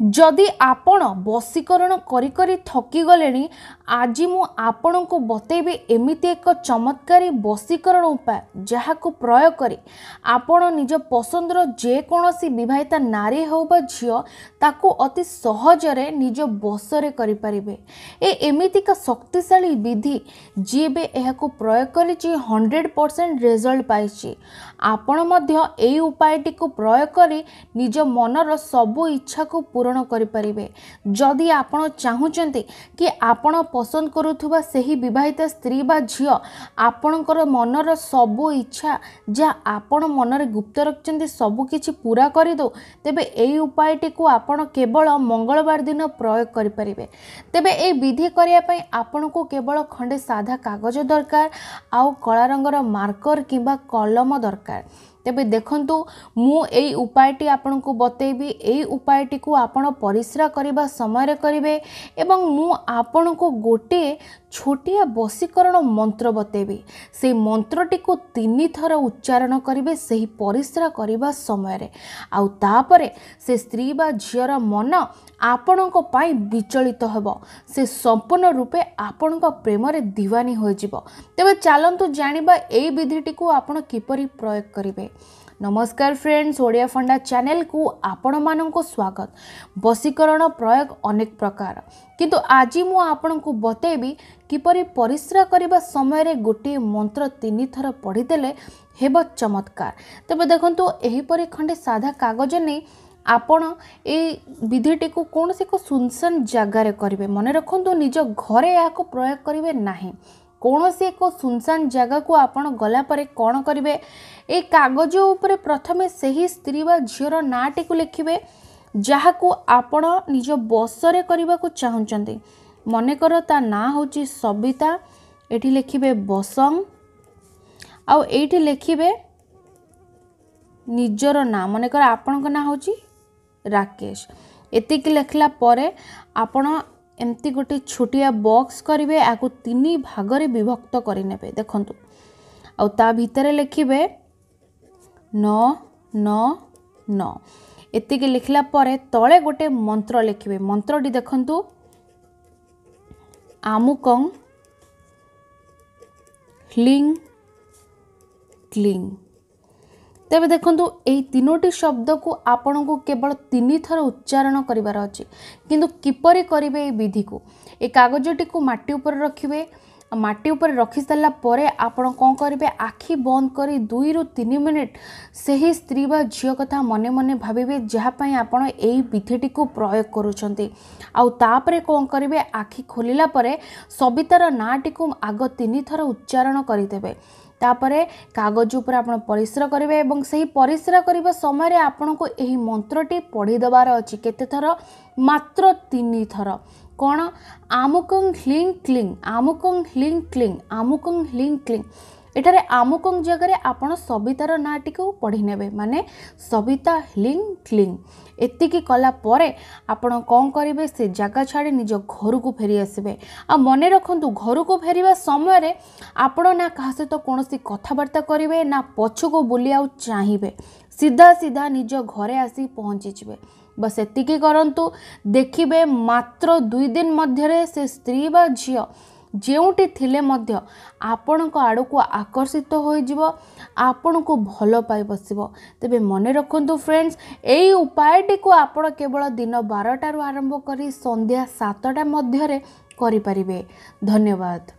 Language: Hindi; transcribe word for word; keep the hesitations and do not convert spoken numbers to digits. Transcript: जदि आपण वशीकरण करी करी थकी गले आज मु आपण को बतेबी एमिति एक चमत्कारी वशीकरण उपाय जहाँ को प्रयोग कर आपण निज पसंदर जेकोसी विवाहिता नारी हो बा झियो ताकू अति सहजरे निज बसरे करें। ए एमितिका शक्तिशाली विधि जी बे यह प्रयोग कर हंड्रेड परसेंट रिजल्ट पाई। आपण मध्य एई उपायटी को प्रयोग कर निज मनर सबु इच्छा को पूर्ण करें। जदि आपण चाहते कि आपण पसंद करुवा सही विवाहिता स्त्री बा झियो आपणकर मनर सबु इच्छा जहाँ आपण मनरे गुप्त रखिंट सबकिछि पूरा करदे, तेबे एई उपायटी को आपण केवल मंगलवार दिन प्रयोग करें। तेबे ए विधि करने आपण को केवल खंडे साधा कागज दरकार, आउ कला रंगर मार्कर किंबा कलम दरकार। तेबे देखंतु मु एई उपायटी आपनको बतेबी। एई उपायटी को आपण परिश्रा करिबा समय करिवे एवं मु आपनको गोटे छोटिया वशीकरण मंत्र बतेबी। से मंत्रटी को तीन थर उच्चारण करिवे सही परिश्रा करिबा समय रे, आउ तापरे से स्त्री बा झियर मन आपणको पाई विचलित हेबो। से संपूर्ण रूपे आपणको प्रेम रे दीवानी हो जिवो। तेबे चालंतु जानिबा एई विधिटी को आपण किपरि प्रयोग करिवे। नमस्कार फ्रेंड्स, ओडिया फंडा चैनल को आपण मानंको स्वागत। वशीकरण प्रयोग अनेक प्रकार, किंतु आज मु आपण को बतेबी किपरि परिश्रा करिबा समय रे गोटे मंत्र तीन थर पढ़ी देले हेबो चमत्कार। तबे देखंतु एही परि खंडे साधा कागज नै आपण ए विधिटी को कौन से को सुनसान जगार करेंगे। मन रखु निज घरे या प्रयोग करेंगे नहीं। कौन से एक सुनसान जगह को आपण गलापर कौन करेंगे, ए कागज उपर प्रथम से ही स्त्री बा झीर नाटी को लिखे जहाँ को आपण निज बसरे करने को चाहते। मनकर ता ना हूँ सबिता, ये लिखे बसंग, आउ ये लिखे निजर ना। मनकर आपण ना हूँ राकेश। एतिक लिखला परे आपण एमती गोटे छोटिया बॉक्स करेंगे। या तीन भाग में विभक्त करे देखंतु। आउ ता भितरे लिखे नौ नौ नौ। एतिक लिखला परे तले गोटे मंत्र लिखे। मंत्रटी देखंतु आमुकं क्लिंग क्लिंग। तेबे देखंतु एही तीनोटी शब्द को आपण को केवल तीन थर उच्चारण करिवार अछि, किंतु किपरि करिवे ए विधि को। ए कागजटी को माटी ऊपर रखिबे। माटी ऊपर रखि सल्ला परे आपण कोन करिवे, आखि बंद करी दुई रु तीन मिनिट सही स्त्री बा झियो कथा मने मने भाबिबे जहा पई आपण एही विधिटी को प्रयोग करूछंती। आउ तापरे कोन करिवे, आखि खोलिला परे सबितार नाटी को आग तीन थर उच्चारण करि देबे। तापरे कागज उपर आपण परिश्रा करेंगे और सही परिश्रा करने समय आपण को यही मंत्रटी पढ़ी देवार अच्छी। केते थर? मात्र तीन थर। कौन? आमुकं ह्लिंग क्लिंग, आमुकं ह्लिंग क्लिंग, आमुकं ह्लिंग क्लिंग। एठारे आमुकं जगह आपण सबितार नाटी को पढ़ी नेबे, माने सबिता ह्लिंग क्लिंग। एतिकी कला परे आपण कौन करेंगे, से जगह छाड़ी निज घर को फेरी आसबे। आ मन रखु घर को फेरिया समय आपण ना कहा सहित कौन कथबार्ता करेंगे ना पछ को बुली आउ चाहिए, सीधा सीधा निज घरे आसी पहुँची जाए। बस एतिकी करंतु। देखिबे मात्र दुई दिन मध्य से स्त्री बा झियो जेउटी थिले मध्य आपण को आड़ को आकर्षित होई जिवो, आपण को भल पाई बसिवो। तेबे मने रखंतु फ्रेंड्स, एई उपायटी को आपण केवल दिन बारटा रु आरंभ करी संध्या सातटा मध्य रे करि परिबे। धन्यवाद।